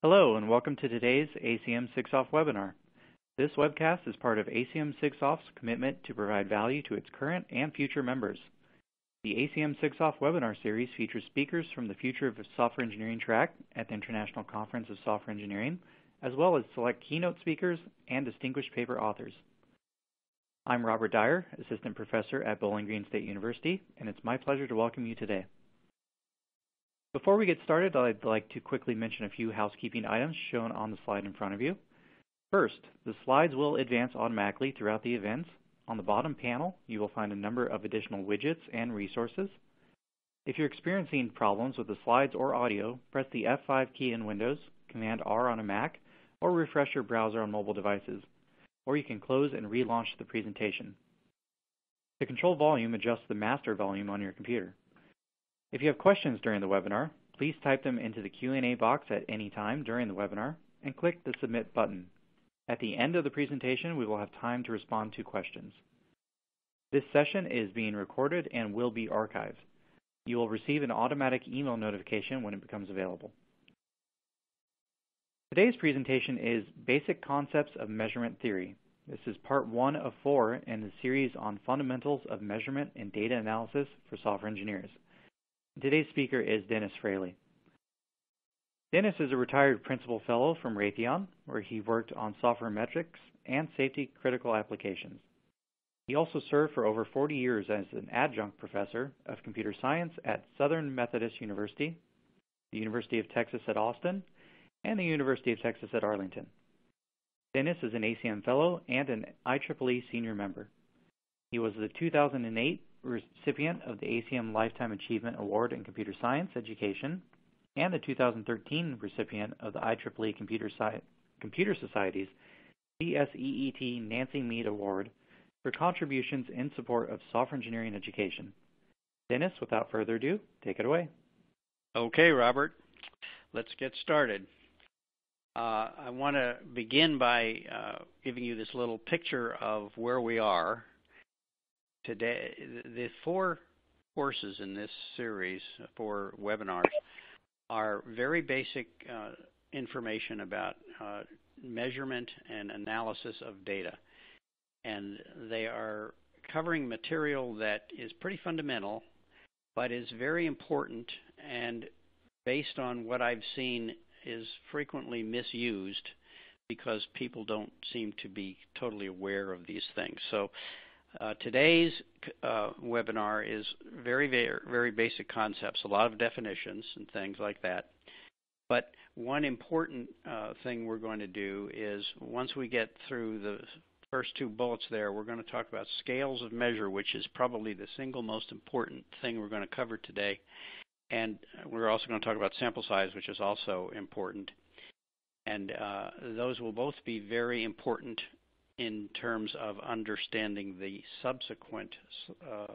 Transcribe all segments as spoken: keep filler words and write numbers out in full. Hello and welcome to today's A C M SIGSOFT webinar. This webcast is part of A C M SIGSOFT's commitment to provide value to its current and future members. The A C M SIGSOFT webinar series features speakers from the Future of Software Engineering track at the International Conference of Software Engineering, as well as select keynote speakers and distinguished paper authors. I'm Robert Dyer, Assistant Professor at Bowling Green State University, and it's my pleasure to welcome you today. Before we get started, I'd like to quickly mention a few housekeeping items shown on the slide in front of you. First, the slides will advance automatically throughout the event. On the bottom panel, you will find a number of additional widgets and resources. If you're experiencing problems with the slides or audio, press the F five key in Windows, Command R on a Mac, or refresh your browser on mobile devices, or you can close and relaunch the presentation. To control volume, adjust the master volume on your computer. If you have questions during the webinar, please type them into the Q and A box at any time during the webinar and click the Submit button. At the end of the presentation, we will have time to respond to questions. This session is being recorded and will be archived. You will receive an automatic email notification when it becomes available. Today's presentation is Basic Concepts of Measurement Theory. This is part one of four in the series on fundamentals of measurement and data analysis for software engineers. Today's speaker is Dennis Frailey. Dennis is a retired principal fellow from Raytheon, where he worked on software metrics and safety-critical applications. He also served for over forty years as an adjunct professor of computer science at Southern Methodist University, the University of Texas at Austin, and the University of Texas at Arlington. Dennis is an A C M fellow and an I triple E senior member. He was the two thousand eight recipient of the A C M Lifetime Achievement Award in Computer Science Education and the two thousand thirteen recipient of the I triple E Computer, Sci- Computer Society's C S E E T Nancy Mead Award for contributions in support of software engineering education. Dennis, without further ado, take it away. Okay, Robert, let's get started. Uh, I want to begin by uh, giving you this little picture of where we are. Today, the four courses in this series, four webinars, are very basic uh, information about uh, measurement and analysis of data. And they are covering material that is pretty fundamental, but is very important and based on what I've seen is frequently misused because people don't seem to be totally aware of these things. So. Uh, today's uh, webinar is very, very, very basic concepts, a lot of definitions and things like that. But one important uh, thing we're going to do is once we get through the first two bullets there, we're going to talk about scales of measure, which is probably the single most important thing we're going to cover today. And we're also going to talk about sample size, which is also important. And uh, those will both be very important in terms of understanding the subsequent uh,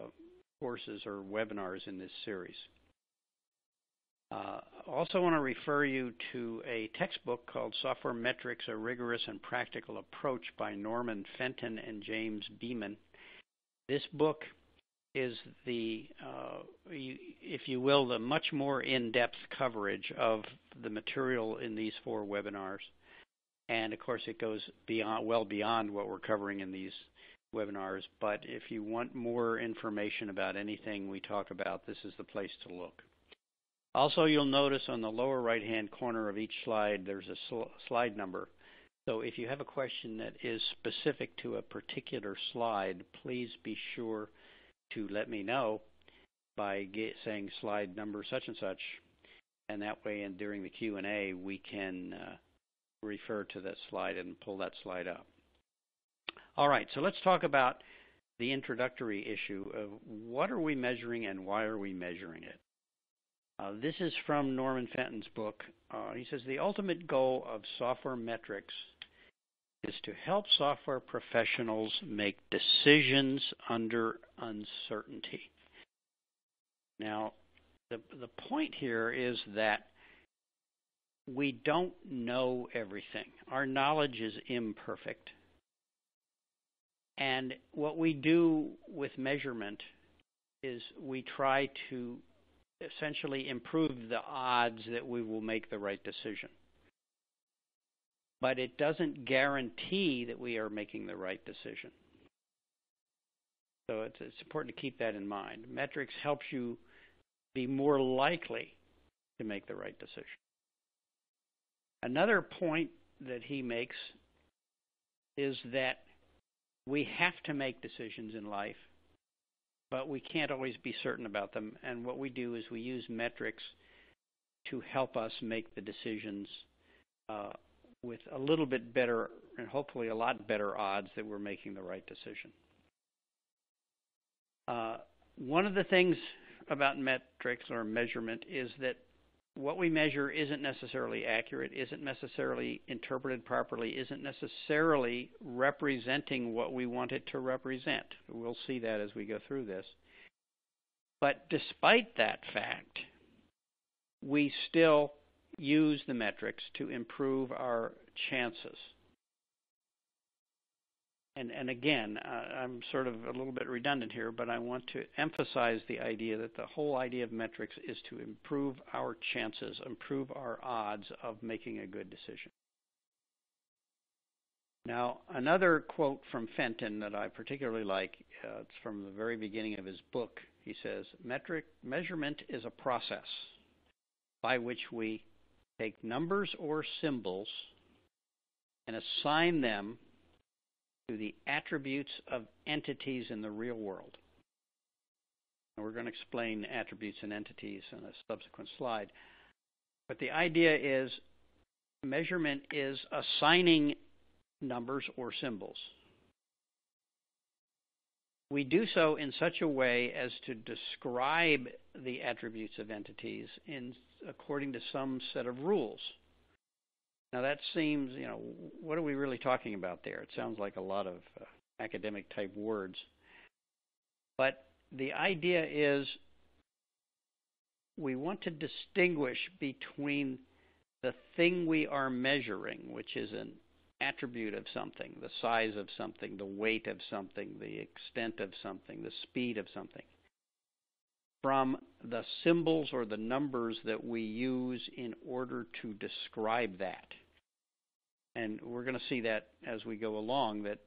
courses or webinars in this series. I uh, also want to refer you to a textbook called Software Metrics, A Rigorous and Practical Approach by Norman Fenton and James Beeman. This book is the, uh, if you will, the much more in-depth coverage of the material in these four webinars. And, of course, it goes beyond, well beyond what we're covering in these webinars. But if you want more information about anything we talk about, this is the place to look. Also, you'll notice on the lower right-hand corner of each slide, there's a sl- slide number. So if you have a question that is specific to a particular slide, please be sure to let me know by get, saying slide number such and such. And that way, and during the Q and A, we can uh, refer to that slide and pull that slide up. All right, so let's talk about the introductory issue of what are we measuring and why are we measuring it. Uh, this is from Norman Fenton's book. Uh, he says, the ultimate goal of software metrics is to help software professionals make decisions under uncertainty. Now, the, the point here is that we don't know everything. Our knowledge is imperfect. And what we do with measurement is we try to essentially improve the odds that we will make the right decision. but it doesn't guarantee that we are making the right decision. So it's, it's important to keep that in mind. Metrics helps you be more likely to make the right decision. Another point that he makes is that we have to make decisions in life, but we can't always be certain about them. And what we do is we use metrics to help us make the decisions uh, with a little bit better and hopefully a lot better odds that we're making the right decision. Uh, one of the things about metrics or measurement is that what we measure isn't necessarily accurate, isn't necessarily interpreted properly, isn't necessarily representing what we want it to represent. We'll see that as we go through this. But despite that fact, we still use the metrics to improve our chances. And, and again, uh, I'm sort of a little bit redundant here, but I want to emphasize the idea that the whole idea of metrics is to improve our chances, improve our odds of making a good decision. Now, another quote from Fenton that I particularly like, uh, it's from the very beginning of his book. He says, "Metric measurement is a process by which we take numbers or symbols and assign them to the attributes of entities in the real world." And we're going to explain attributes and entities in a subsequent slide. But the idea is measurement is assigning numbers or symbols. We do so in such a way as to describe the attributes of entities in according to some set of rules. Now that seems, you know, what are we really talking about there? It sounds like a lot of uh, academic type words. But the idea is we want to distinguish between the thing we are measuring, which is an attribute of something, the size of something, the weight of something, the extent of something, the speed of something, from the symbols or the numbers that we use in order to describe that. And we're going to see that as we go along, that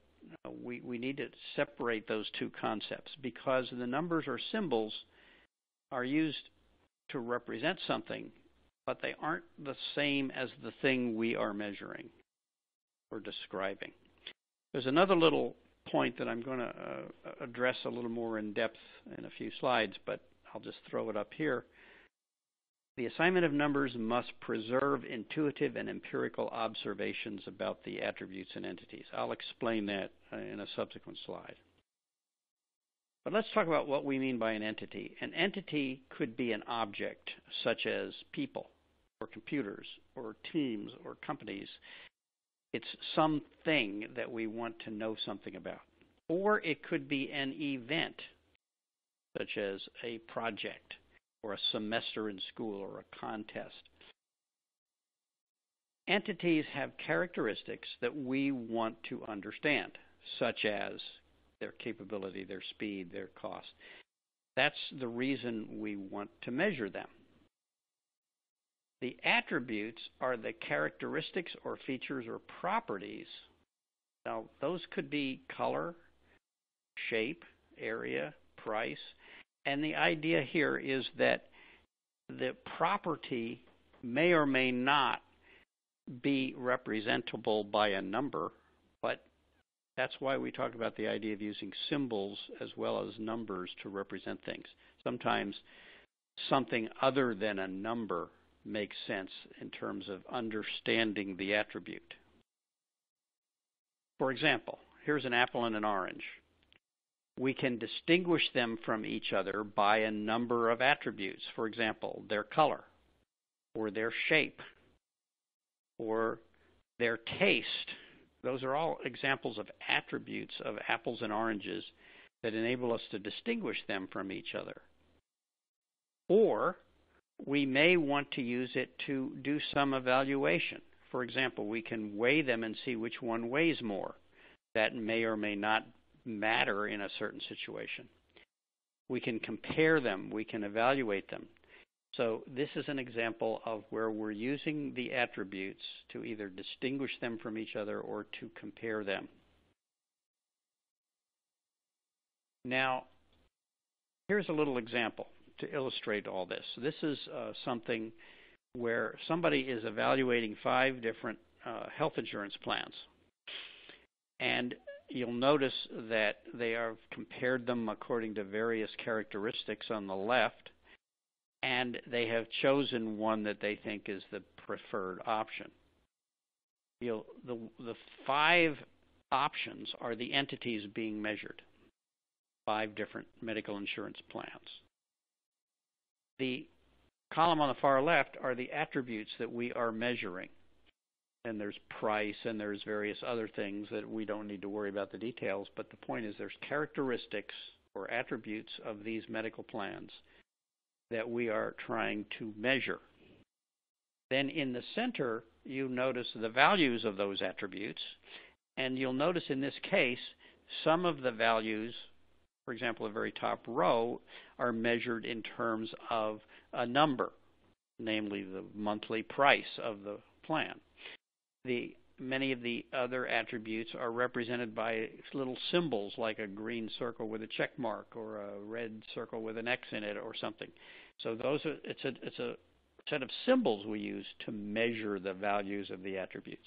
uh, we, we need to separate those two concepts, because the numbers or symbols are used to represent something, but they aren't the same as the thing we are measuring or describing. There's another little point that I'm going to uh, address a little more in depth in a few slides, but I'll just throw it up here. The assignment of numbers must preserve intuitive and empirical observations about the attributes and entities. I'll explain that in a subsequent slide. But let's talk about what we mean by an entity. An entity could be an object, such as people, or computers, or teams, or companies. It's something that we want to know something about. Or it could be an event, such as a project or a semester in school or a contest. Entities have characteristics that we want to understand, such as their capability, their speed, their cost. That's the reason we want to measure them. The attributes are the characteristics or features or properties. Now, those could be color, shape, area, price. And the idea here is that the property may or may not be representable by a number, but that's why we talk about the idea of using symbols as well as numbers to represent things. Sometimes something other than a number makes sense in terms of understanding the attribute. For example, here's an apple and an orange. We can distinguish them from each other by a number of attributes. For example, their color, or their shape, or their taste. Those are all examples of attributes of apples and oranges that enable us to distinguish them from each other. Or we may want to use it to do some evaluation. For example, we can weigh them and see which one weighs more. That may or may not matter in a certain situation. We can compare them. We can evaluate them. So this is an example of where we're using the attributes to either distinguish them from each other or to compare them. Now, here's a little example to illustrate all this. This is uh, something where somebody is evaluating five different uh, health insurance plans. And you'll notice that they have compared them according to various characteristics on the left, and they have chosen one that they think is the preferred option. You'll, the, the five options are the entities being measured, five different medical insurance plans. The column on the far left are the attributes that we are measuring. And there's price and there's various other things that we don't need to worry about the details, but the point is there's characteristics or attributes of these medical plans that we are trying to measure. Then in the center, you notice the values of those attributes, and you'll notice in this case, some of the values, for example, the very top row, are measured in terms of a number, namely the monthly price of the plan. The, many of the other attributes are represented by little symbols like a green circle with a check mark or a red circle with an X in it or something. So those are, it's a, it's a set of symbols we use to measure the values of the attributes.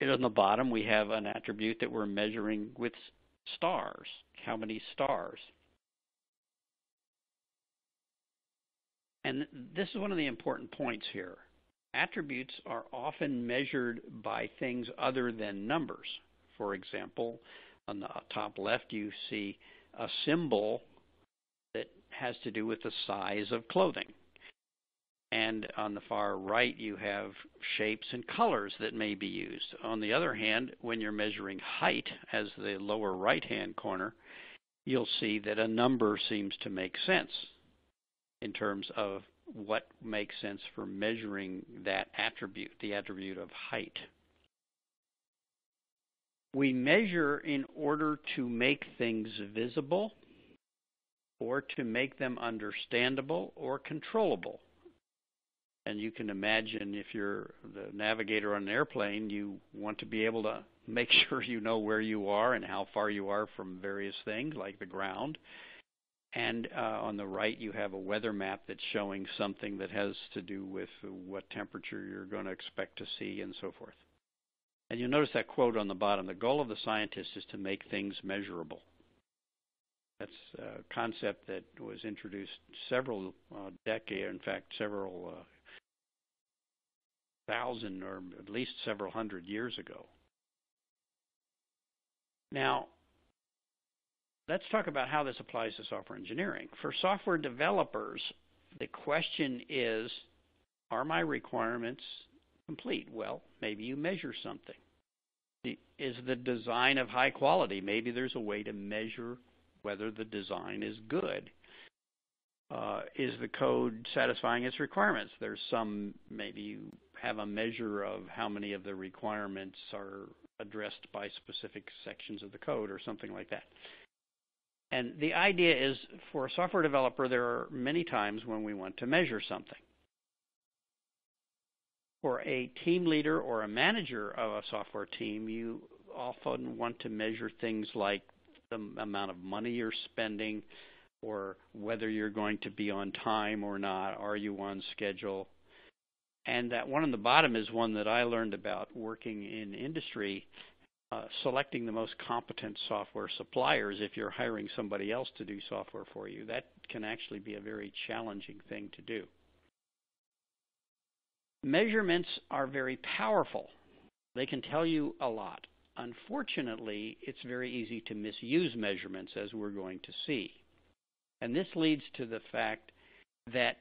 And on the bottom, we have an attribute that we're measuring with stars, how many stars. And this is one of the important points here. Attributes are often measured by things other than numbers. For example, on the top left you see a symbol that has to do with the size of clothing. And on the far right you have shapes and colors that may be used. On the other hand, when you're measuring height, as the lower right-hand corner, you'll see that a number seems to make sense in terms of what makes sense for measuring that attribute, the attribute of height. We measure in order to make things visible or to make them understandable or controllable. And you can imagine if you're the navigator on an airplane, you want to be able to make sure you know where you are and how far you are from various things like the ground. And uh, on the right, you have a weather map that's showing something that has to do with what temperature you're going to expect to see and so forth. And you'll notice that quote on the bottom, the goal of the scientist is to make things measurable. That's a concept that was introduced several uh, decades, in fact, several uh, thousand or at least several hundred years ago. Now, let's talk about how this applies to software engineering. For software developers, the question is, are my requirements complete? Well, maybe you measure something. Is the design of high quality? Maybe there's a way to measure whether the design is good. Uh, is the code satisfying its requirements? There's some, maybe you have a measure of how many of the requirements are addressed by specific sections of the code or something like that. And the idea is, for a software developer, there are many times when we want to measure something. For a team leader or a manager of a software team, you often want to measure things like the amount of money you're spending, or whether you're going to be on time or not, are you on schedule? And that one on the bottom is one that I learned about working in industry. Uh, selecting the most competent software suppliers if you're hiring somebody else to do software for you. That can actually be a very challenging thing to do. Measurements are very powerful. They can tell you a lot. Unfortunately, it's very easy to misuse measurements, as we're going to see. And this leads to the fact that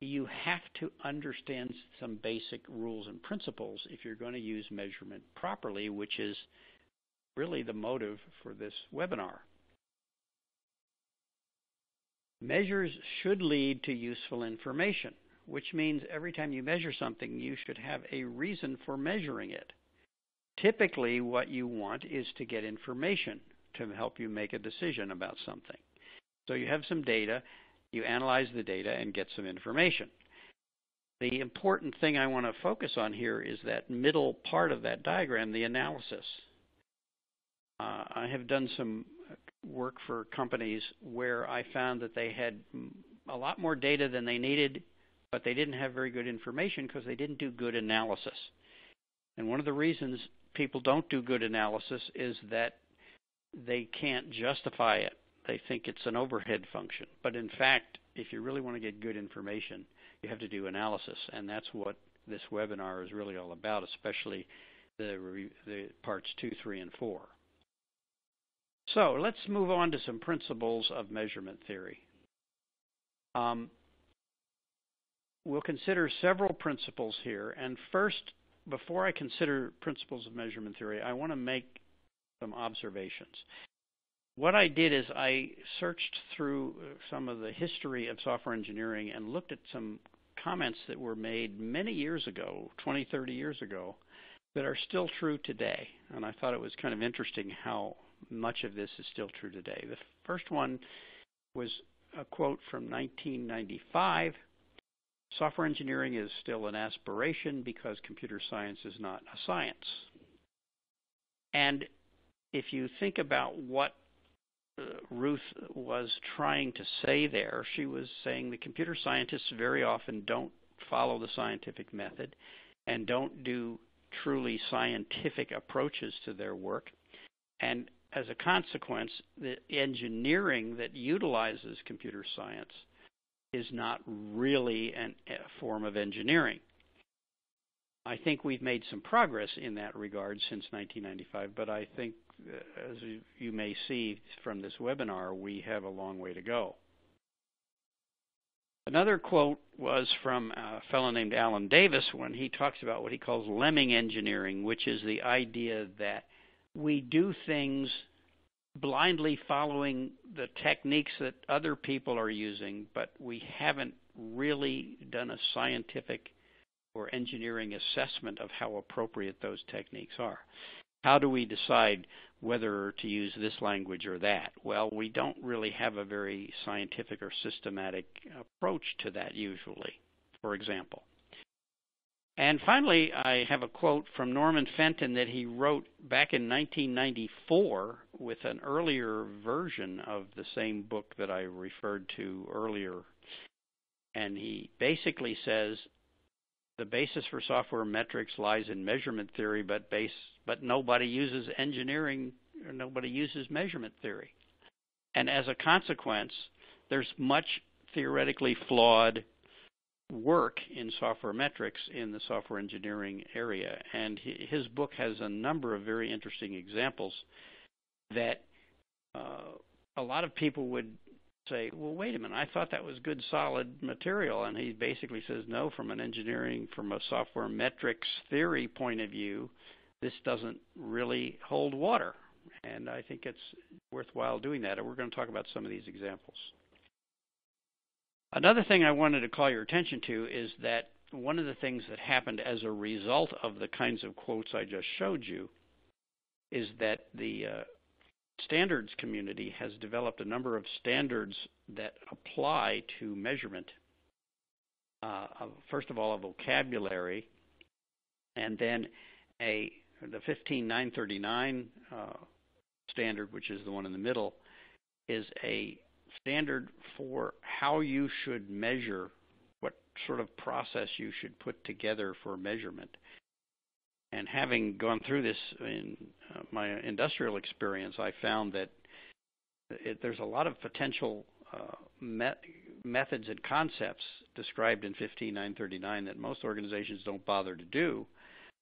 you have to understand some basic rules and principles if you're going to use measurement properly, which is really the motive for this webinar. Measures should lead to useful information, which means every time you measure something, you should have a reason for measuring it. Typically, what you want is to get information to help you make a decision about something. So you have some data. You analyze the data and get some information. The important thing I want to focus on here is that middle part of that diagram, the analysis. Uh, I have done some work for companies where I found that they had a lot more data than they needed, but they didn't have very good information because they didn't do good analysis. And one of the reasons people don't do good analysis is that they can't justify it. They think it's an overhead function. But in fact, if you really want to get good information, you have to do analysis, and that's what this webinar is really all about, especially the, the parts two, three, and four. So let's move on to some principles of measurement theory. Um, we'll consider several principles here, and first, before I consider principles of measurement theory, I want to make some observations. What I did is I searched through some of the history of software engineering and looked at some comments that were made many years ago, twenty, thirty years ago, that are still true today. And I thought it was kind of interesting how much of this is still true today. The first one was a quote from nineteen ninety-five. Software engineering is still an aspiration because computer science is not a science. And if you think about what uh, Ruth was trying to say there, she was saying the computer scientists very often don't follow the scientific method and don't do truly scientific approaches to their work. And as a consequence, the engineering that utilizes computer science is not really an, a form of engineering. I think we've made some progress in that regard since nineteen ninety-five, but I think, uh, as you may see from this webinar, we have a long way to go. Another quote was from a fellow named Alan Davis when he talks about what he calls lemming engineering, which is the idea that we do things blindly following the techniques that other people are using, but we haven't really done a scientific or engineering assessment of how appropriate those techniques are. How do we decide whether to use this language or that? Well, we don't really have a very scientific or systematic approach to that usually, for example. And finally, I have a quote from Norman Fenton that he wrote back in nineteen ninety-four with an earlier version of the same book that I referred to earlier. And he basically says, the basis for software metrics lies in measurement theory, but base, but nobody uses engineering, or nobody uses measurement theory. And as a consequence, there's much theoretically flawed work in software metrics in the software engineering area. And his book has a number of very interesting examples that uh, a lot of people would say, well, wait a minute, I thought that was good solid material. And he basically says, no, from an engineering, from a software metrics theory point of view, this doesn't really hold water. And I think it's worthwhile doing that. And we're going to talk about some of these examples. Another thing I wanted to call your attention to is that one of the things that happened as a result of the kinds of quotes I just showed you is that the uh, standards community has developed a number of standards that apply to measurement. Uh, first of all, a vocabulary, and then a the fifteen nine thirty-nine uh, standard, which is the one in the middle, is a standard for how you should measure, what sort of process you should put together for measurement. And having gone through this in my industrial experience, I found that it, there's a lot of potential uh, met, methods and concepts described in fifteen nine thirty-nine that most organizations don't bother to do,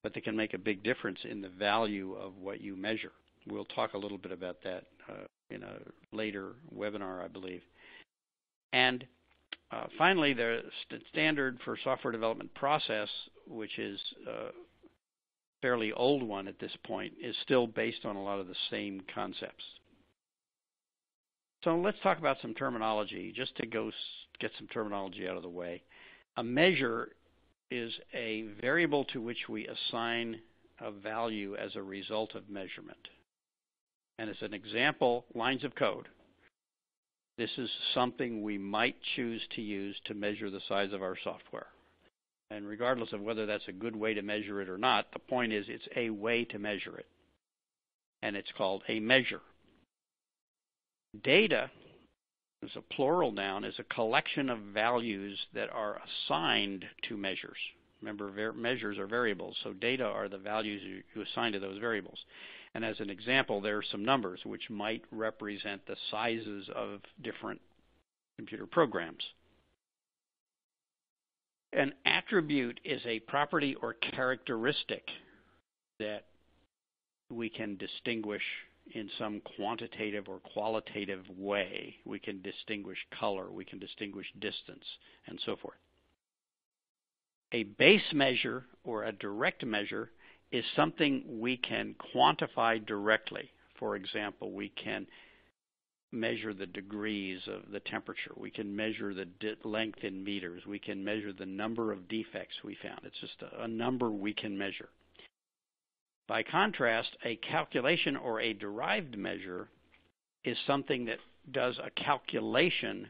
but they can make a big difference in the value of what you measure. We'll talk a little bit about that uh, in a later webinar, I believe. And uh, finally, the st standard for software development process, which is a fairly old one at this point, is still based on a lot of the same concepts. So let's talk about some terminology, just to go s get some terminology out of the way. A measure is a variable to which we assign a value as a result of measurement. And as an example, lines of code. This is something we might choose to use to measure the size of our software. And regardless of whether that's a good way to measure it or not, the point is it's a way to measure it. And it's called a measure. Data is a plural noun, is a collection of values that are assigned to measures. Remember, measures are variables, so data are the values you, you assign to those variables. And as an example, there are some numbers which might represent the sizes of different computer programs. An attribute is a property or characteristic that we can distinguish in some quantitative or qualitative way. We can distinguish color, we can distinguish distance, and so forth. A base measure or a direct measure is something we can quantify directly. For example, we can measure the degrees of the temperature. We can measure the length in meters. We can measure the number of defects we found. It's just a, a number we can measure. By contrast, a calculation or a derived measure is something that does a calculation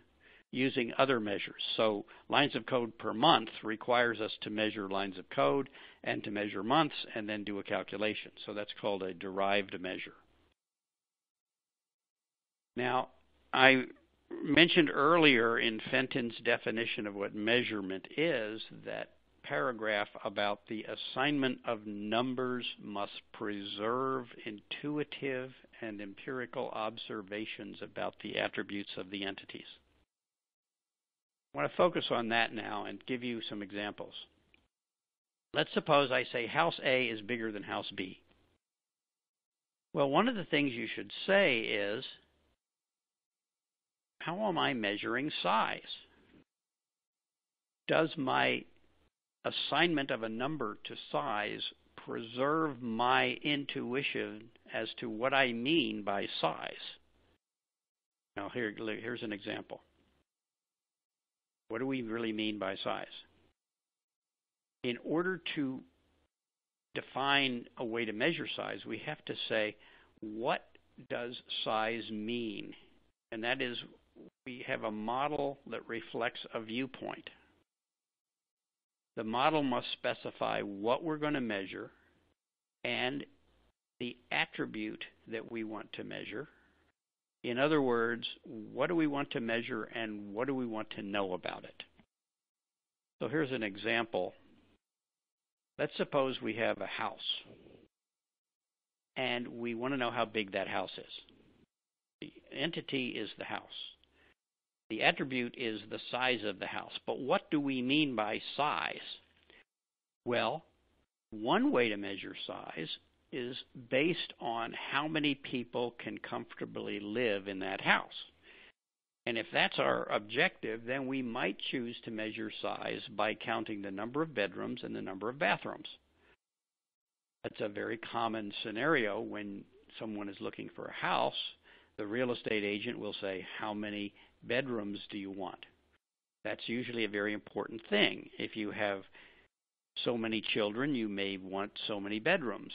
using other measures. So lines of code per month requires us to measure lines of code and to measure months and then do a calculation. So that's called a derived measure. Now, I mentioned earlier in Fenton's definition of what measurement is, that paragraph about the assignment of numbers must preserve intuitive and empirical observations about the attributes of the entities. I want to focus on that now and give you some examples. Let's suppose I say house A is bigger than house B. Well, one of the things you should say is, how am I measuring size? Does my assignment of a number to size preserve my intuition as to what I mean by size? Now, here, here's an example. What do we really mean by size? In order to define a way to measure size, we have to say, what does size mean? And that is, we have a model that reflects a viewpoint. The model must specify what we're going to measure and the attribute that we want to measure. In other words, what do we want to measure and what do we want to know about it? So here's an example. Let's suppose we have a house and we want to know how big that house is. The entity is the house. The attribute is the size of the house. But what do we mean by size? Well, one way to measure size is based on how many people can comfortably live in that house. And if that's our objective, then we might choose to measure size by counting the number of bedrooms and the number of bathrooms. That's a very common scenario when someone is looking for a house. The real estate agent will say, how many bedrooms do you want? That's usually a very important thing. If you have so many children, you may want so many bedrooms.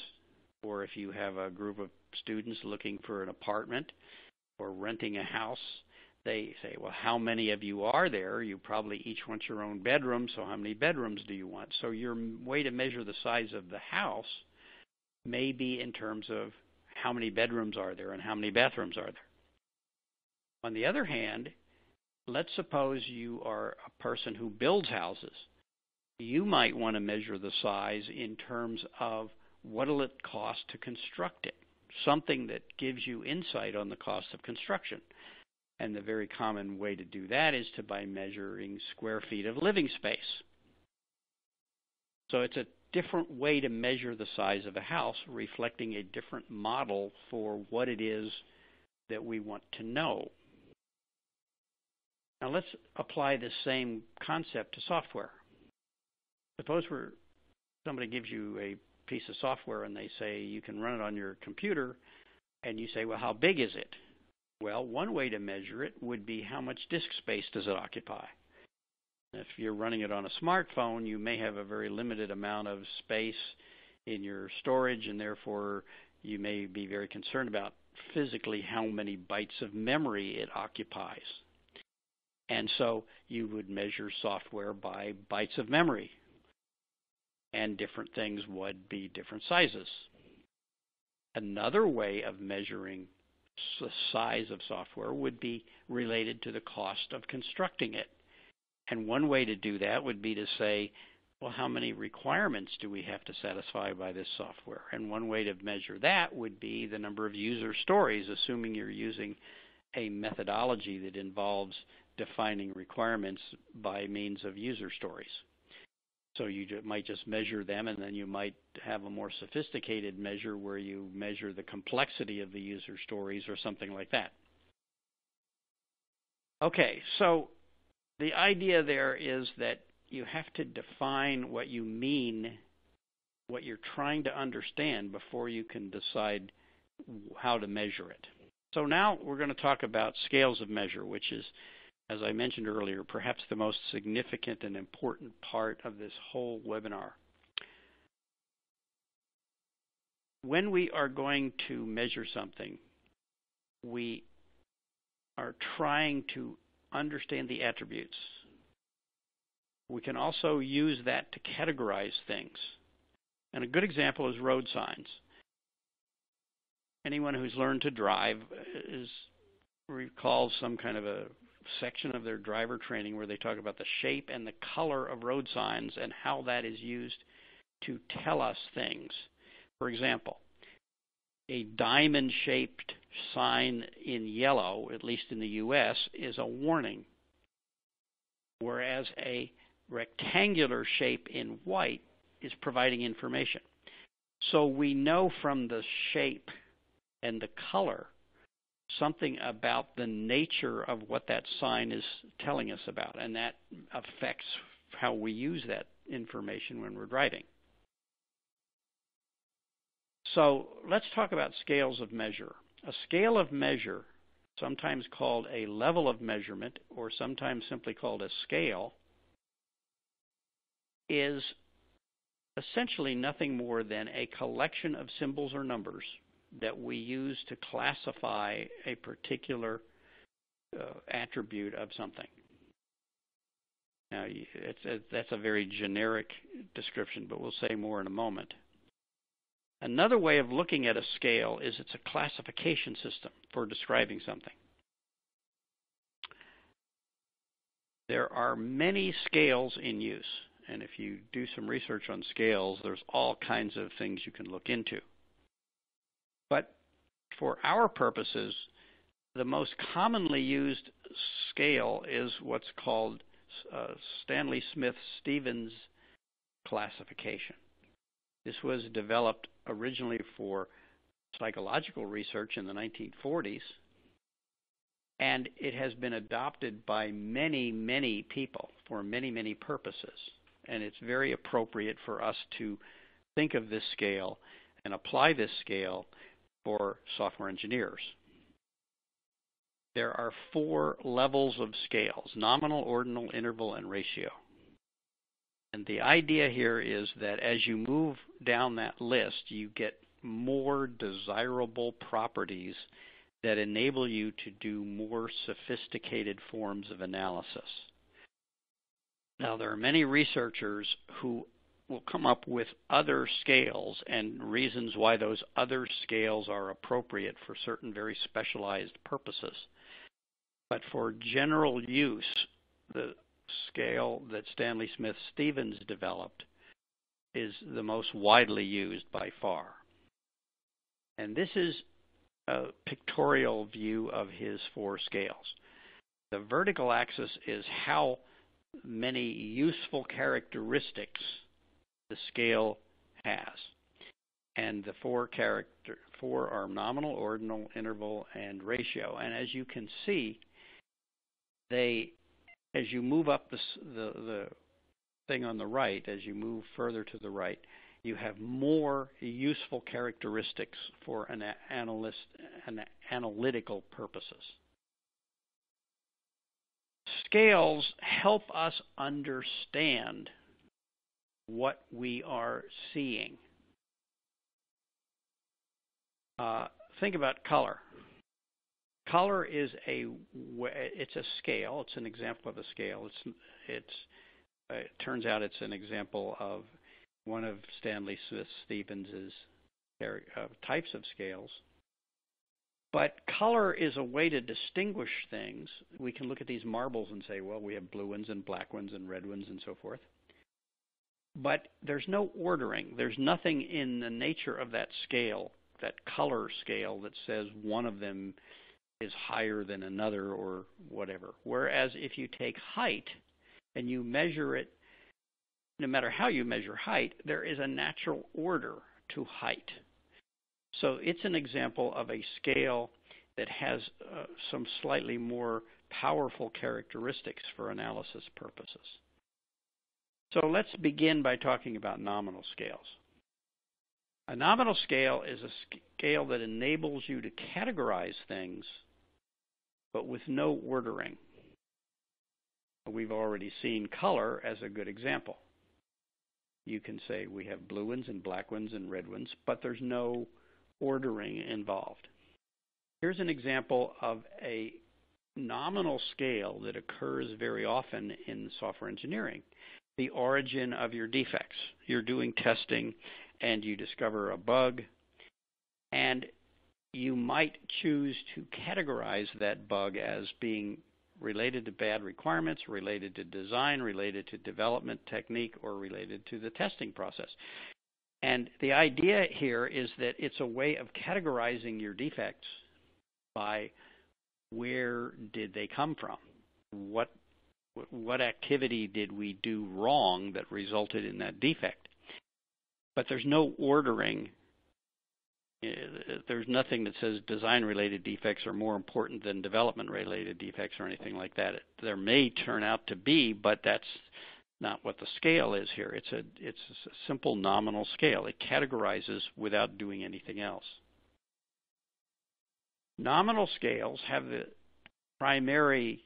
Or if you have a group of students looking for an apartment or renting a house, they say, well, how many of you are there? You probably each want your own bedroom, so how many bedrooms do you want? So your way to measure the size of the house may be in terms of how many bedrooms are there and how many bathrooms are there. On the other hand, let's suppose you are a person who builds houses. You might want to measure the size in terms of what will it cost to construct it, something that gives you insight on the cost of construction. And the very common way to do that is to by measuring square feet of living space. So it's a different way to measure the size of a house, reflecting a different model for what it is that we want to know. Now let's apply this same concept to software. Suppose we're, somebody gives you a piece of software and they say you can run it on your computer, and you say, well, how big is it? Well, one way to measure it would be how much disk space does it occupy. If you're running it on a smartphone, you may have a very limited amount of space in your storage, and therefore you may be very concerned about physically how many bytes of memory it occupies. And so you would measure software by bytes of memory, and different things would be different sizes. Another way of measuring the size of software would be related to the cost of constructing it. And one way to do that would be to say, well, how many requirements do we have to satisfy by this software? And one way to measure that would be the number of user stories, assuming you're using a methodology that involves defining requirements by means of user stories. So you might just measure them, and then you might have a more sophisticated measure where you measure the complexity of the user stories or something like that. Okay, so the idea there is that you have to define what you mean, what you're trying to understand, before you can decide how to measure it. So now we're going to talk about scales of measure, which is, as I mentioned earlier, perhaps the most significant and important part of this whole webinar. When we are going to measure something, we are trying to understand the attributes. We can also use that to categorize things. And a good example is road signs. Anyone who's learned to drive is, recalls some kind of a section of their driver training where they talk about the shape and the color of road signs and how that is used to tell us things. For example, a diamond-shaped sign in yellow, at least in the U S, is a warning, whereas a rectangular shape in white is providing information. So we know from the shape and the color something about the nature of what that sign is telling us about, and that affects how we use that information when we're driving. So let's talk about scales of measure. A scale of measure, sometimes called a level of measurement or sometimes simply called a scale, is essentially nothing more than a collection of symbols or numbers that we use to classify a particular uh, attribute of something. Now, it's a, that's a very generic description, but we'll say more in a moment. Another way of looking at a scale is it's a classification system for describing something. There are many scales in use, and if you do some research on scales, there's all kinds of things you can look into. But for our purposes, the most commonly used scale is what's called uh, Stanley Smith Stevens classification. This was developed originally for psychological research in the nineteen forties, and it has been adopted by many, many people for many, many purposes. And it's very appropriate for us to think of this scale and apply this scale for software engineers. There are four levels of scales: nominal, ordinal, interval, and ratio. And the idea here is that as you move down that list, you get more desirable properties that enable you to do more sophisticated forms of analysis. Now, there are many researchers who we'll come up with other scales and reasons why those other scales are appropriate for certain very specialized purposes. But for general use, the scale that Stanley Smith Stevens developed is the most widely used by far. And this is a pictorial view of his four scales. The vertical axis is how many useful characteristics the scale has, and the four character four are nominal, ordinal, interval, and ratio. And as you can see, they, as you move up the, the the thing on the right, as you move further to the right, you have more useful characteristics for an analyst an analytical purposes. Scales help us understand what we are seeing. Uh, think about color. Color is a it's a scale. It's an example of a scale. It's it's uh, it turns out it's an example of one of Stanley Smith Stevens's uh, types of scales. But color is a way to distinguish things. We can look at these marbles and say, well, we have blue ones and black ones and red ones and so forth. But there's no ordering. There's nothing in the nature of that scale, that color scale, that says one of them is higher than another or whatever. Whereas if you take height and you measure it, no matter how you measure height, there is a natural order to height. So it's an example of a scale that has uh, some slightly more powerful characteristics for analysis purposes. So let's begin by talking about nominal scales. A nominal scale is a scale that enables you to categorize things, but with no ordering. We've already seen color as a good example. You can say we have blue ones and black ones and red ones, but there's no ordering involved. Here's an example of a nominal scale that occurs very often in software engineering. The origin of your defects. You're doing testing and you discover a bug, and you might choose to categorize that bug as being related to bad requirements, related to design, related to development technique, or related to the testing process. And the idea here is that it's a way of categorizing your defects by where did they come from, what what activity did we do wrong that resulted in that defect. But there's no ordering. There's nothing that says design-related defects are more important than development-related defects or anything like that. There may turn out to be, but that's not what the scale is here. It's a, it's a simple nominal scale. It categorizes without doing anything else. Nominal scales have the primary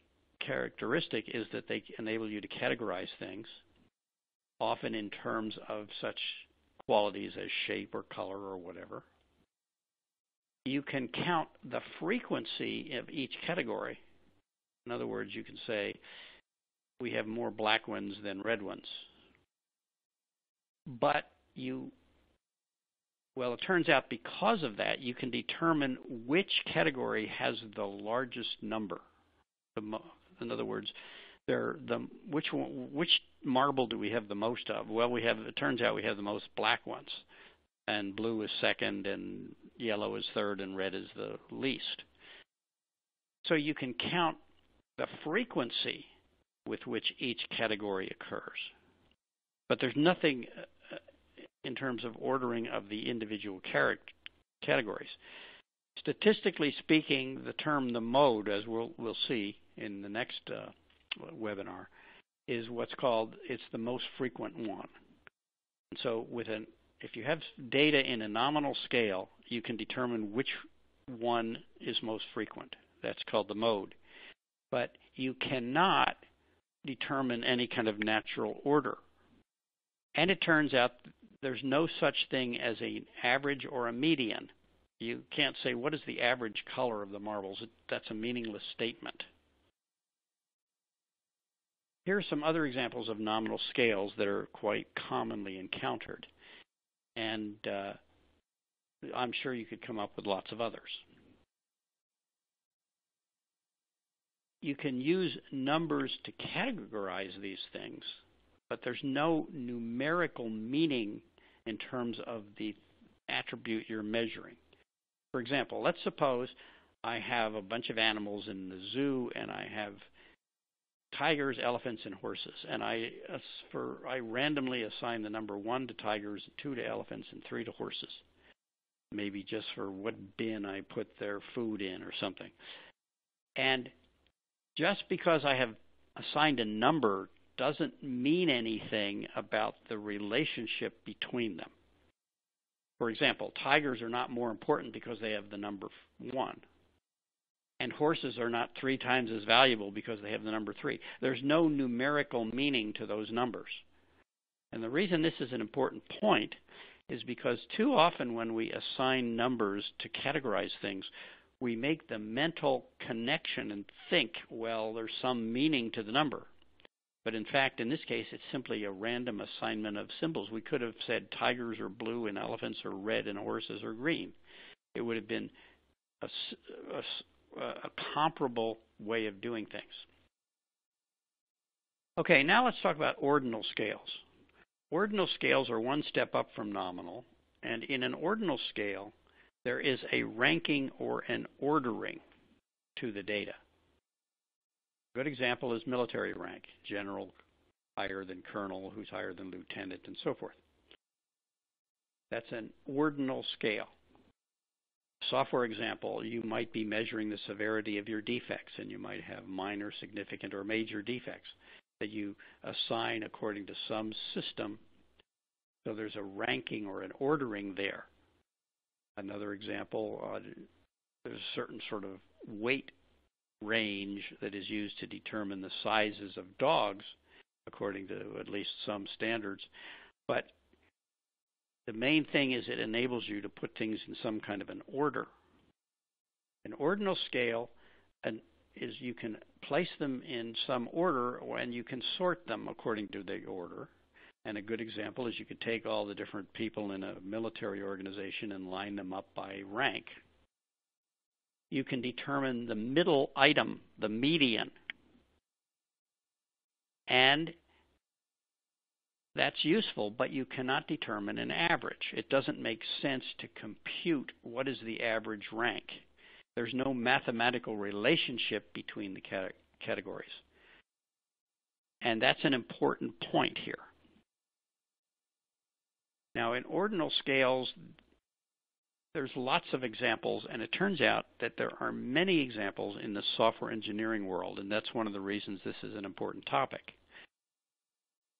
characteristic is that they enable you to categorize things, often in terms of such qualities as shape or color or whatever. You can count the frequency of each category. In other words, you can say we have more black ones than red ones. But you, well, it turns out because of that, you can determine which category has the largest number. In other words, there, the, which, one, which marble do we have the most of? Well, we have, it turns out we have the most black ones, and blue is second, and yellow is third, and red is the least. So you can count the frequency with which each category occurs. But there's nothing in terms of ordering of the individual categories. Statistically speaking, the term the mode, as we'll, we'll see in the next uh, webinar, is what's called, it's the most frequent one. And so with an, if you have data in a nominal scale, you can determine which one is most frequent. That's called the mode. But you cannot determine any kind of natural order. And it turns out there's no such thing as an average or a median. You can't say, what is the average color of the marbles? That's a meaningless statement. Here are some other examples of nominal scales that are quite commonly encountered. And uh, I'm sure you could come up with lots of others. You can use numbers to categorize these things, but there's no numerical meaning in terms of the attribute you're measuring. For example, let's suppose I have a bunch of animals in the zoo, and I have tigers, elephants, and horses. And I, for, I randomly assign the number one to tigers, two to elephants, and three to horses, maybe just for what bin I put their food in or something. And just because I have assigned a number doesn't mean anything about the relationship between them. For example, tigers are not more important because they have the number one. And horses are not three times as valuable because they have the number three. There's no numerical meaning to those numbers. And the reason this is an important point is because too often when we assign numbers to categorize things, we make the mental connection and think, well, there's some meaning to the number. But in fact, in this case, it's simply a random assignment of symbols. We could have said tigers are blue and elephants are red and horses are green. It would have been a, a, a comparable way of doing things. Okay, now let's talk about ordinal scales. Ordinal scales are one step up from nominal, and in an ordinal scale, there is a ranking or an ordering to the data. A good example is military rank, general higher than colonel, who's higher than lieutenant, and so forth. That's an ordinal scale. Software example, you might be measuring the severity of your defects, and you might have minor, significant, or major defects that you assign according to some system. So there's a ranking or an ordering there. Another example, uh, there's a certain sort of weight range that is used to determine the sizes of dogs, according to at least some standards. But the main thing is it enables you to put things in some kind of an order. An ordinal scale an, is you can place them in some order, and you can sort them according to the order. And a good example is you could take all the different people in a military organization and line them up by rank. You can determine the middle item, the median. And that's useful, but you cannot determine an average. It doesn't make sense to compute what is the average rank. There's no mathematical relationship between the cate- categories. And that's an important point here. Now, in ordinal scales, there's lots of examples, and it turns out that there are many examples in the software engineering world, and that's one of the reasons this is an important topic.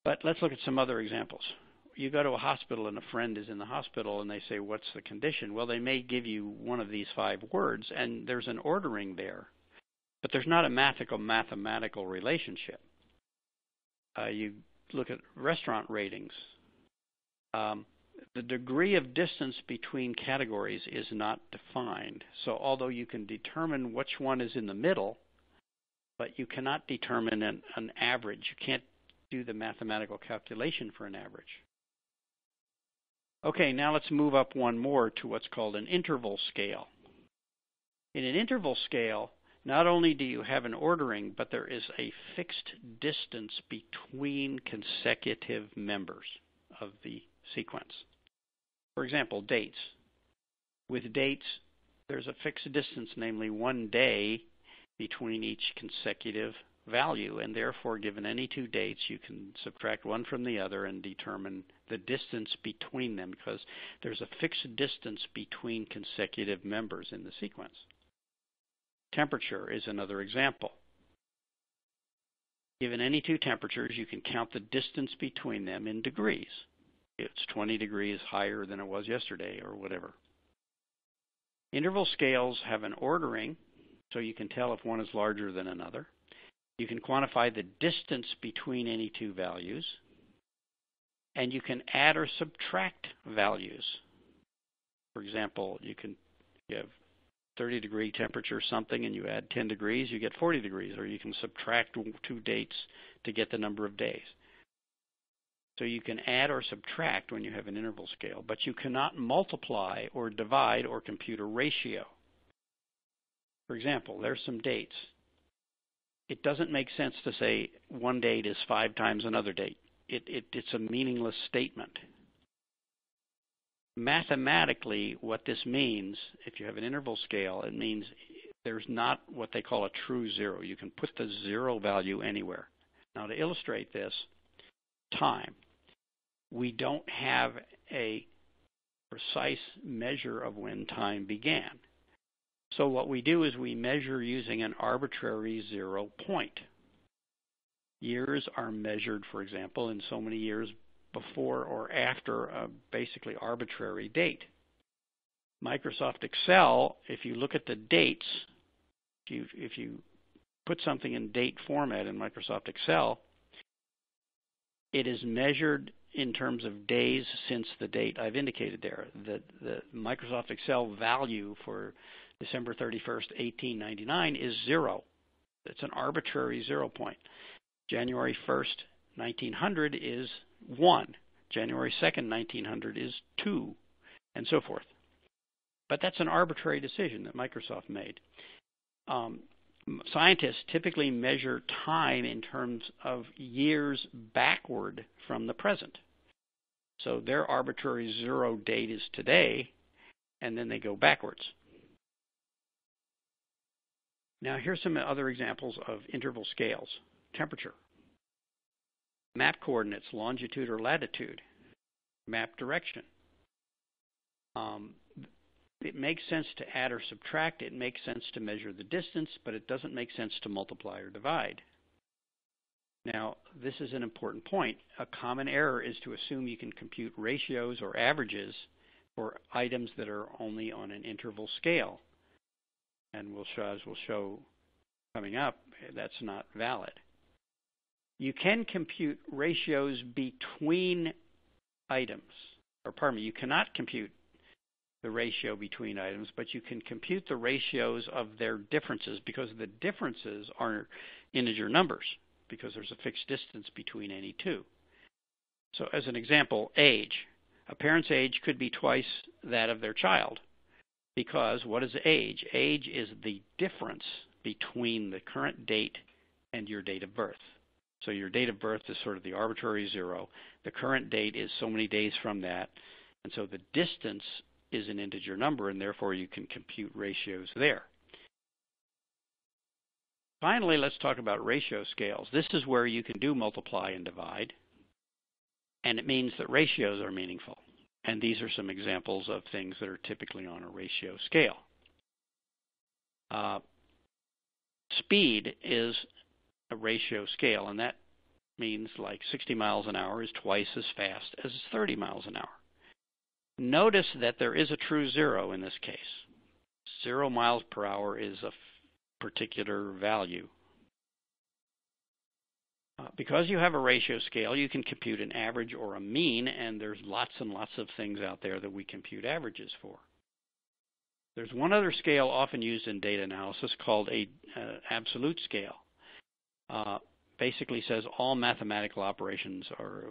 But let's look at some other examples. You go to a hospital and a friend is in the hospital, and they say, what's the condition? Well, they may give you one of these five words, and there's an ordering there, but there's not a mathematical relationship. Uh, you look at restaurant ratings. Um, the degree of distance between categories is not defined. So although you can determine which one is in the middle, but you cannot determine an, an average. You can't do the mathematical calculation for an average. Okay, now let's move up one more to what's called an interval scale. In an interval scale, not only do you have an ordering, but there is a fixed distance between consecutive members of the sequence. For example, dates. With dates, there's a fixed distance, namely one day between each consecutive value, and therefore, given any two dates, you can subtract one from the other and determine the distance between them, because there's a fixed distance between consecutive members in the sequence. Temperature is another example. Given any two temperatures, you can count the distance between them in degrees. It's twenty degrees higher than it was yesterday or whatever. Interval scales have an ordering, so you can tell if one is larger than another. You can quantify the distance between any two values, and you can add or subtract values. For example, you can you have thirty degree temperature something, and you add ten degrees, you get forty degrees, or you can subtract two dates to get the number of days. So you can add or subtract when you have an interval scale, but you cannot multiply or divide or compute a ratio. For example, there's some dates. It doesn't make sense to say one date is five times another date. It, it, it's a meaningless statement. Mathematically, what this means, if you have an interval scale, it means there's not what they call a true zero. You can put the zero value anywhere. Now, to illustrate this, time. We don't have a precise measure of when time began. So what we do is we measure using an arbitrary zero point. Years are measured, for example, in so many years before or after a basically arbitrary date. Microsoft Excel, if you look at the dates, if you, if you put something in date format in Microsoft Excel, it is measured in terms of days since the date I've indicated there. The, the Microsoft Excel value for December thirty-first, eighteen ninety-nine is zero. It's an arbitrary zero point. January first, nineteen hundred is one. January second, nineteen hundred is two, and so forth. But that's an arbitrary decision that Microsoft made. Um, scientists typically measure time in terms of years backward from the present. So their arbitrary zero date is today, and then they go backwards. Now here's some other examples of interval scales. Temperature, map coordinates, longitude or latitude, map direction. Um, it makes sense to add or subtract. It makes sense to measure the distance, but it doesn't make sense to multiply or divide. Now, this is an important point. A common error is to assume you can compute ratios or averages for items that are only on an interval scale. And we'll show, as we'll show coming up, that's not valid. You can compute ratios between items, or pardon me, you cannot compute the ratio between items, but you can compute the ratios of their differences because the differences are integer numbers because there's a fixed distance between any two. So as an example, age. A parent's age could be twice that of their child because what is age? Age is the difference between the current date and your date of birth. So your date of birth is sort of the arbitrary zero. The current date is so many days from that, and so the distance is an integer number, and therefore you can compute ratios there. Finally, let's talk about ratio scales. This is where you can do multiply and divide, and it means that ratios are meaningful. And these are some examples of things that are typically on a ratio scale. Uh, speed is a ratio scale, and that means like sixty miles an hour is twice as fast as thirty miles an hour. Notice that there is a true zero in this case. Zero miles per hour is a particular value. Uh, because you have a ratio scale, you can compute an average or a mean, and there's lots and lots of things out there that we compute averages for. There's one other scale often used in data analysis called an uh, absolute scale. Uh, basically says all mathematical operations are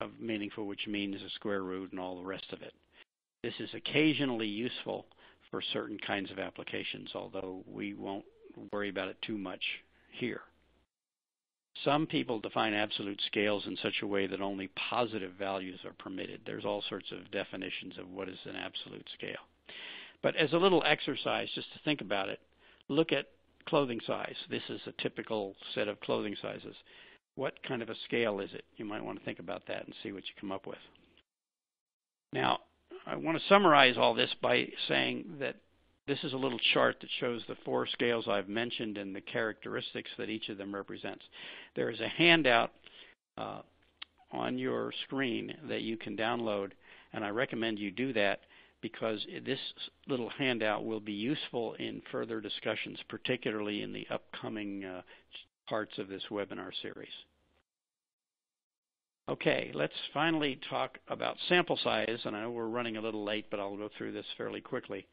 of meaningful, which means a square root and all the rest of it. This is occasionally useful for certain kinds of applications, although we won't worry about it too much here. Some people define absolute scales in such a way that only positive values are permitted. There's all sorts of definitions of what is an absolute scale. But as a little exercise, just to think about it, look at clothing size. This is a typical set of clothing sizes. What kind of a scale is it? You might want to think about that and see what you come up with. Now, I want to summarize all this by saying that this is a little chart that shows the four scales I've mentioned and the characteristics that each of them represents. There is a handout uh, on your screen that you can download, and I recommend you do that because this little handout will be useful in further discussions, particularly in the upcoming uh, parts of this webinar series. Okay, let's finally talk about sample size, and I know we're running a little late, but I'll go through this fairly quickly.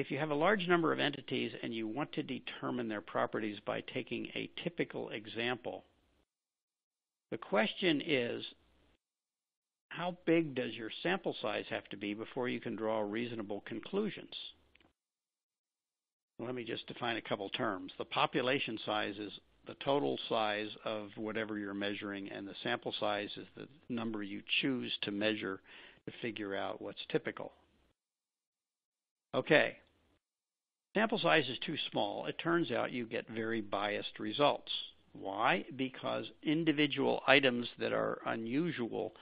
If you have a large number of entities and you want to determine their properties by taking a typical example, the question is, how big does your sample size have to be before you can draw reasonable conclusions? Let me just define a couple terms. The population size is the total size of whatever you're measuring, and the sample size is the number you choose to measure to figure out what's typical. Okay. Sample size is too small. It turns out you get very biased results. Why? Because individual items that are unusual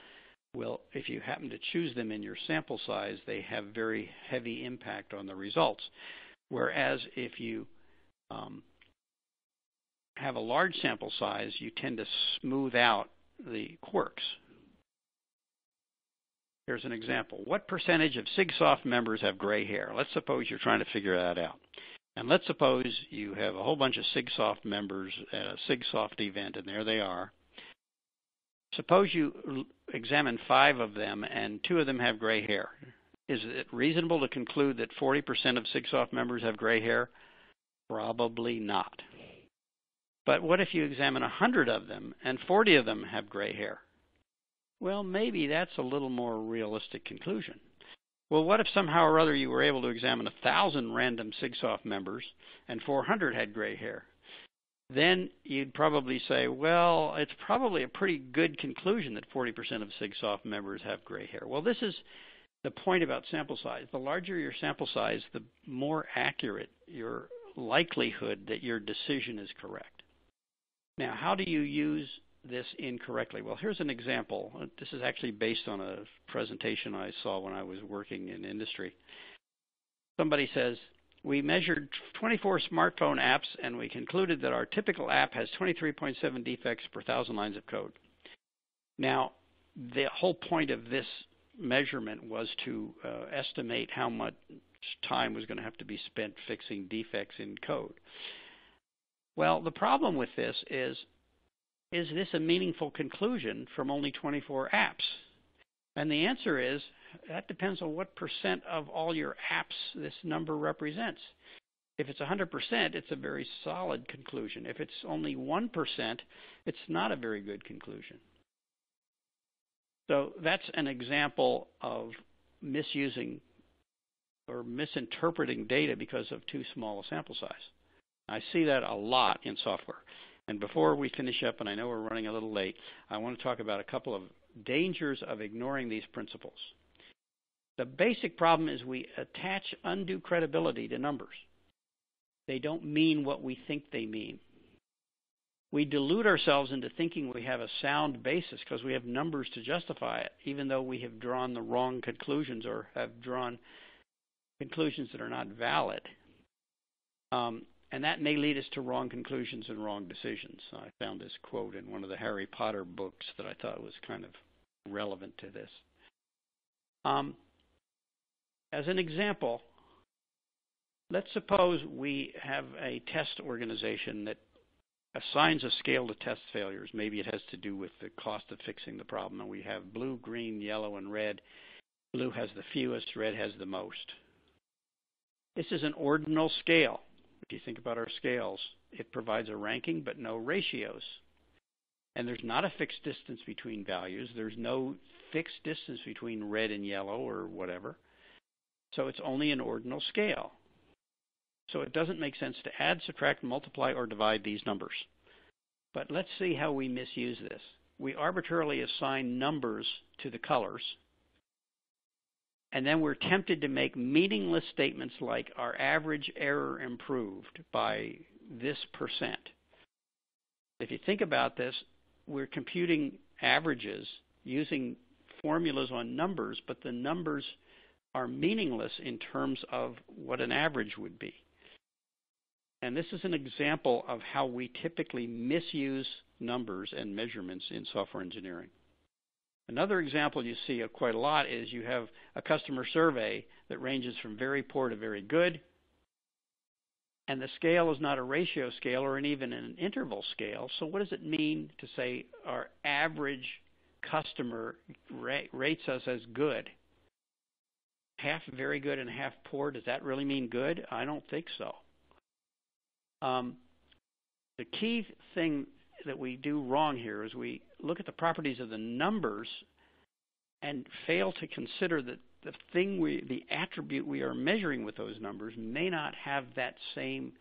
will, if you happen to choose them in your sample size, they have very heavy impact on the results. Whereas if you um, have a large sample size, you tend to smooth out the quirks. Here's an example. What percentage of SIGSOFT members have gray hair? Let's suppose you're trying to figure that out. And let's suppose you have a whole bunch of SIGSOFT members at a SIGSOFT event, and there they are. Suppose you examine five of them, and two of them have gray hair. Is it reasonable to conclude that forty percent of SIGSOFT members have gray hair? Probably not. But what if you examine one hundred of them and forty of them have gray hair? Well, maybe that's a little more realistic conclusion. Well, what if somehow or other you were able to examine one thousand random SIGSOFT members and four hundred had gray hair? Then you'd probably say, well, it's probably a pretty good conclusion that forty percent of SIGSOFT members have gray hair. Well, this is the point about sample size. The larger your sample size, the more accurate your likelihood that your decision is correct. Now, how do you use this incorrectly? Well, here's an example. This is actually based on a presentation I saw when I was working in industry. Somebody says, we measured twenty-four smartphone apps and we concluded that our typical app has twenty-three point seven defects per thousand lines of code. Now, the whole point of this measurement was to uh, estimate how much time was going to have to be spent fixing defects in code. Well, the problem with this is, is this a meaningful conclusion from only twenty-four apps? And the answer is, that depends on what percent of all your apps this number represents. If it's one hundred percent, it's a very solid conclusion. If it's only one percent, it's not a very good conclusion. So that's an example of misusing or misinterpreting data because of too small a sample size. I see that a lot in software. And before we finish up, and I know we're running a little late, I want to talk about a couple of dangers of ignoring these principles. The basic problem is we attach undue credibility to numbers. They don't mean what we think they mean. We delude ourselves into thinking we have a sound basis because we have numbers to justify it, even though we have drawn the wrong conclusions or have drawn conclusions that are not valid. Um, And that may lead us to wrong conclusions and wrong decisions. I found this quote in one of the Harry Potter books that I thought was kind of relevant to this. Um, as an example, let's suppose we have a test organization that assigns a scale to test failures. Maybe it has to do with the cost of fixing the problem. And we have blue, green, yellow, and red. Blue has the fewest, red has the most. This is an ordinal scale. If you think about our scales, it provides a ranking but no ratios. And there's not a fixed distance between values. There's no fixed distance between red and yellow or whatever. So it's only an ordinal scale. So it doesn't make sense to add, subtract, multiply, or divide these numbers. But let's see how we misuse this. We arbitrarily assign numbers to the colors. And then we're tempted to make meaningless statements like our average error improved by this percent. If you think about this, we're computing averages using formulas on numbers, but the numbers are meaningless in terms of what an average would be. And this is an example of how we typically misuse numbers and measurements in software engineering. Another example you see quite a lot is you have a customer survey that ranges from very poor to very good, and the scale is not a ratio scale or an even an interval scale. So what does it mean to say our average customer rates us as good? Half very good and half poor, does that really mean good? I don't think so. Um, the key thing that we do wrong here is we look at the properties of the numbers and fail to consider that the thing we, the attribute we are measuring with those numbers may not have that same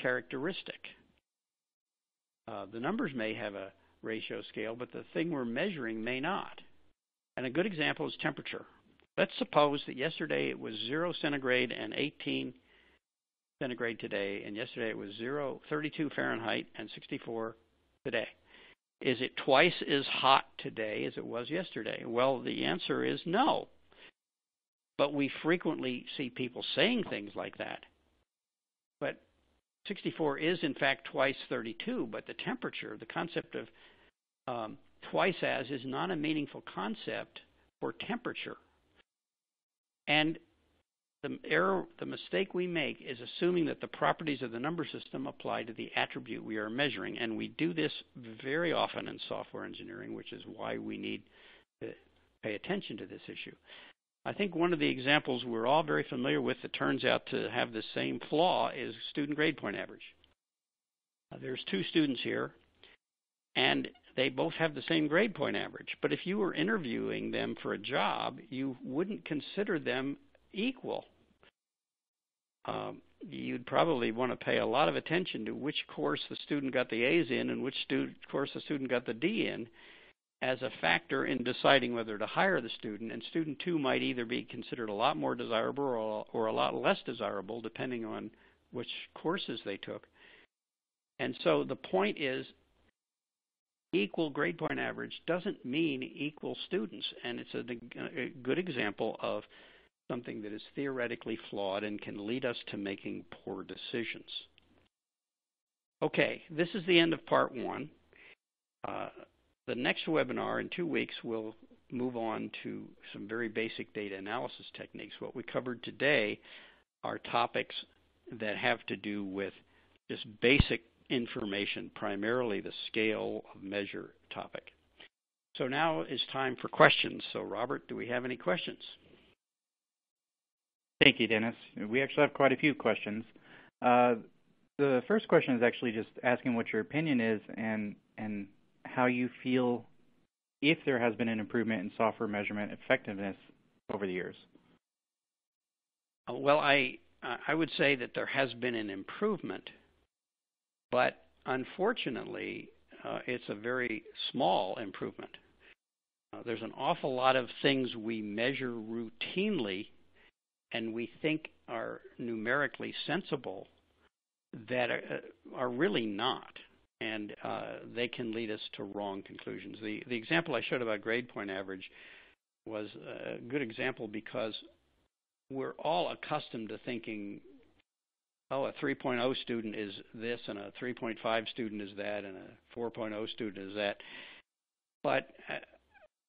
characteristic. Uh, the numbers may have a ratio scale, but the thing we're measuring may not. And a good example is temperature. Let's suppose that yesterday it was zero centigrade and eighteen centigrade today, and yesterday it was zero, thirty-two Fahrenheit and sixty-four today. Is it twice as hot today as it was yesterday? Well, the answer is no. But we frequently see people saying things like that. But sixty-four is, in fact, twice thirty-two, but the temperature, the concept of um, twice as is not a meaningful concept for temperature. And the error, the mistake we make is assuming that the properties of the number system apply to the attribute we are measuring, and we do this very often in software engineering, which is why we need to pay attention to this issue. I think one of the examples we're all very familiar with that turns out to have the same flaw is student grade point average. Uh, there's two students here, and they both have the same grade point average. But if you were interviewing them for a job, you wouldn't consider them equal. Um, you'd probably want to pay a lot of attention to which course the student got the A's in and which student, course the student got the D in as a factor in deciding whether to hire the student. And student two might either be considered a lot more desirable or, or a lot less desirable, depending on which courses they took. And so the point is, equal grade point average doesn't mean equal students, and it's a, a good example of something that is theoretically flawed and can lead us to making poor decisions. Okay, this is the end of part one. Uh, the next webinar in two weeks will move on to some very basic data analysis techniques. What we covered today are topics that have to do with just basic information, primarily the scale of measure topic. So now is time for questions. So Robert, do we have any questions? Thank you, Dennis. We actually have quite a few questions. Uh, the first question is actually just asking what your opinion is and, and how you feel if there has been an improvement in software measurement effectiveness over the years. Well, I, I would say that there has been an improvement. But unfortunately, uh, it's a very small improvement. Uh, there's an awful lot of things we measure routinely and we think are numerically sensible that are, uh, are really not, and uh, they can lead us to wrong conclusions. The, the example I showed about grade point average was a good example because we're all accustomed to thinking, oh, a three point oh student is this, and a three point five student is that, and a four point oh student is that. But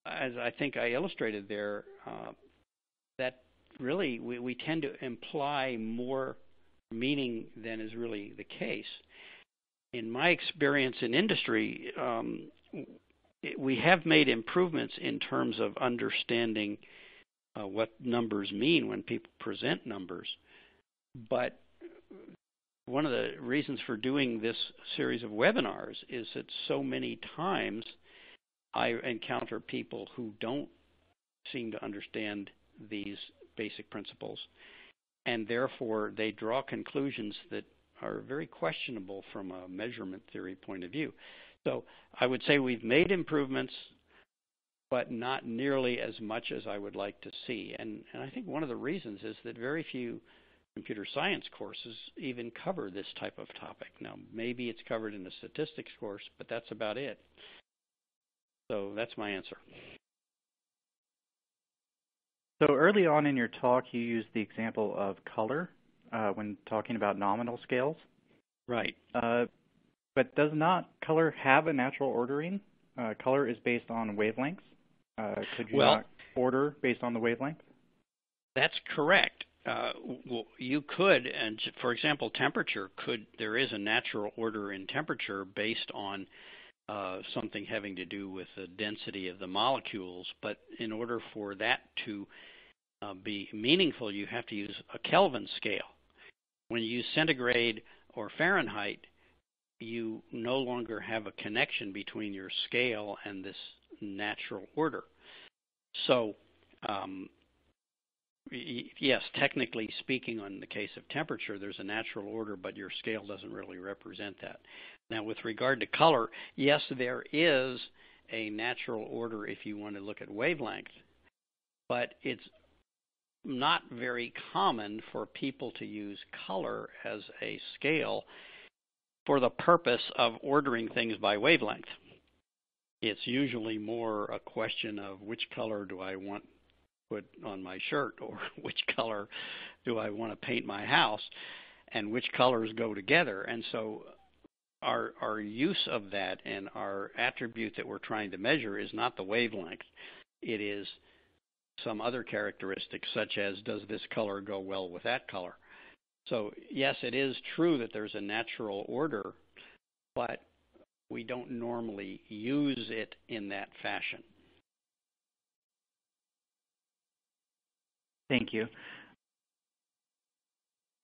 as I think I illustrated there, uh, that really we, we tend to imply more meaning than is really the case. In my experience in industry, um, we have made improvements in terms of understanding uh, what numbers mean when people present numbers, but one of the reasons for doing this series of webinars is that so many times I encounter people who don't seem to understand these basic principles, and therefore they draw conclusions that are very questionable from a measurement theory point of view. So I would say we've made improvements, but not nearly as much as I would like to see. And, and I think one of the reasons is that very few computer science courses even cover this type of topic. Now, maybe it's covered in a statistics course, but that's about it. So that's my answer. So early on in your talk, you used the example of color uh, when talking about nominal scales. Right. Uh, but does not color have a natural ordering? Uh, color is based on wavelengths. Uh, could you well, not order based on the wavelength? That's correct. Uh, well, you could, and for example, temperature could, there is a natural order in temperature based on uh, something having to do with the density of the molecules, but in order for that to uh, be meaningful, you have to use a Kelvin scale. When you use centigrade or Fahrenheit, you no longer have a connection between your scale and this natural order. So, um, yes, technically speaking, on the case of temperature, there's a natural order, but your scale doesn't really represent that. Now, with regard to color, yes, there is a natural order if you want to look at wavelength, but it's not very common for people to use color as a scale for the purpose of ordering things by wavelength. It's usually more a question of which color do I want put on my shirt, or which color do I want to paint my house, and which colors go together. And so our, our use of that and our attribute that we're trying to measure is not the wavelength. It is some other characteristic, such as does this color go well with that color. So yes, it is true that there's a natural order, but we don't normally use it in that fashion. Thank you.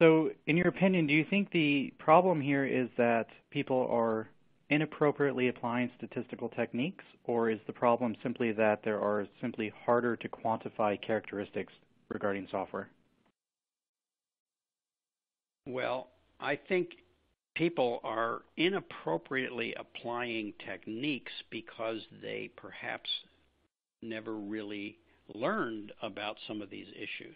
So in your opinion, do you think the problem here is that people are inappropriately applying statistical techniques, or is the problem simply that there are simply harder to quantify characteristics regarding software? Well, I think people are inappropriately applying techniques because they perhaps never really learned about some of these issues.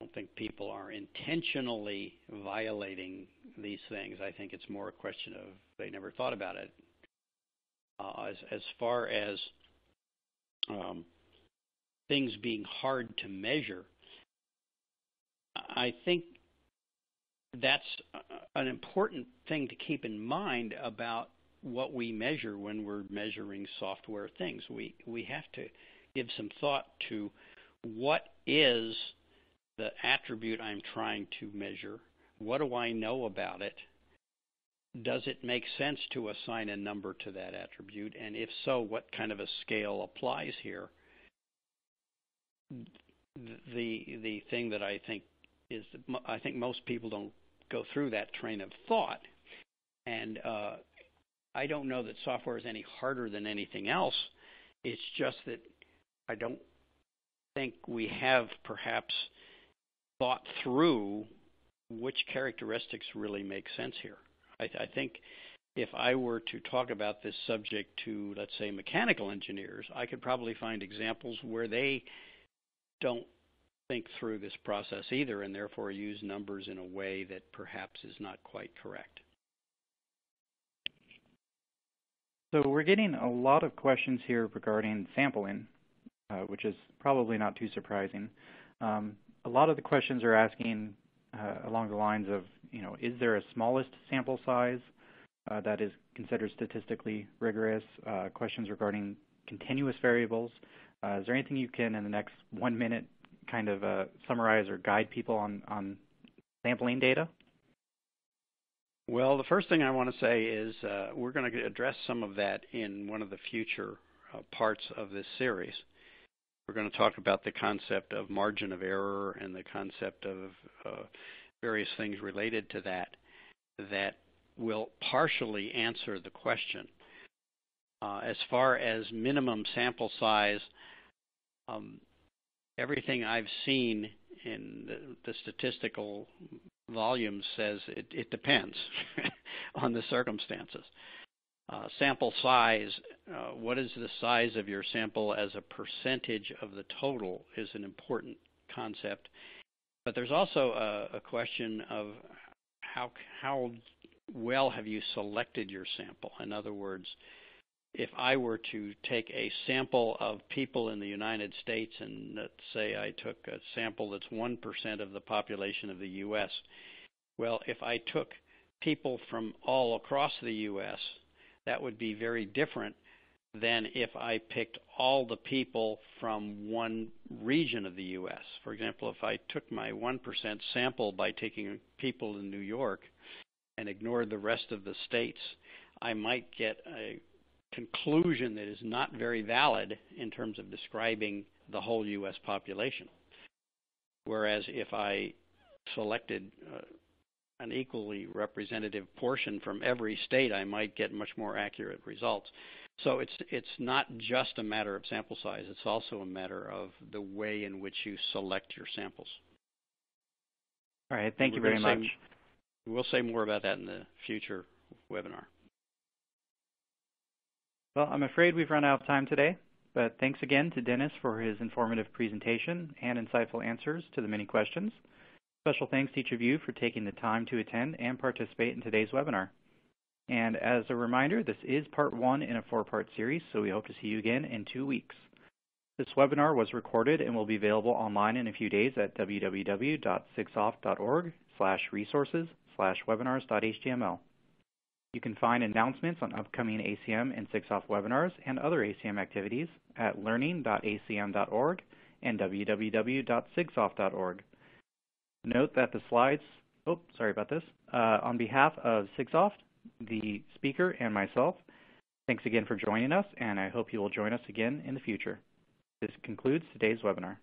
I don't think people are intentionally violating these things. I think it's more a question of they never thought about it. Uh, as, as far as um, things being hard to measure, I think that's an important thing to keep in mind about what we measure when we're measuring software things. We, we have to give some thought to what is the attribute I'm trying to measure, what do I know about it, does it make sense to assign a number to that attribute, and if so, what kind of a scale applies here? The, the thing that I think is, I think most people don't go through that train of thought, and uh, I don't know that software is any harder than anything else. It's just that I don't think we have perhaps thought through which characteristics really make sense here. I, th I think if I were to talk about this subject to, let's say, mechanical engineers, I could probably find examples where they don't think through this process either and therefore use numbers in a way that perhaps is not quite correct. So we're getting a lot of questions here regarding sampling, uh, which is probably not too surprising. Um, A lot of the questions are asking uh, along the lines of, you know, is there a smallest sample size uh, that is considered statistically rigorous? Uh, questions regarding continuous variables. Uh, is there anything you can, in the next one minute, kind of uh, summarize or guide people on, on sampling data? Well, the first thing I want to say is uh, we're going to address some of that in one of the future uh, parts of this series. We're going to talk about the concept of margin of error and the concept of uh, various things related to that that will partially answer the question. Uh, as far as minimum sample size, um, everything I've seen in the, the statistical volume says it, it depends on the circumstances. Uh, sample size, uh, what is the size of your sample as a percentage of the total is an important concept. But there's also a, a question of how, how well have you selected your sample? In other words, if I were to take a sample of people in the United States and let's say I took a sample that's one percent of the population of the U S, well, if I took people from all across the U S, that would be very different than if I picked all the people from one region of the U S. For example, if I took my one percent sample by taking people in New York and ignored the rest of the states, I might get a conclusion that is not very valid in terms of describing the whole U S population. Whereas if I selected uh, an equally representative portion from every state, I might get much more accurate results. So it's, it's not just a matter of sample size, it's also a matter of the way in which you select your samples. All right, thank you very much. We'll say more about that in the future webinar. Well, I'm afraid we've run out of time today, but thanks again to Dennis for his informative presentation and insightful answers to the many questions. Special thanks to each of you for taking the time to attend and participate in today's webinar. And as a reminder, this is part one in a four-part series, so we hope to see you again in two weeks. This webinar was recorded and will be available online in a few days at w w w dot sigsoft dot org slash resources slash webinars dot h t m l. You can find announcements on upcoming A C M and SIGSOFT webinars and other A C M activities at learning dot A C M dot org and w w w dot sigsoft dot org. Note that the slides, oh, sorry about this, uh, on behalf of SIGSOFT, the speaker, and myself, thanks again for joining us, and I hope you will join us again in the future. This concludes today's webinar.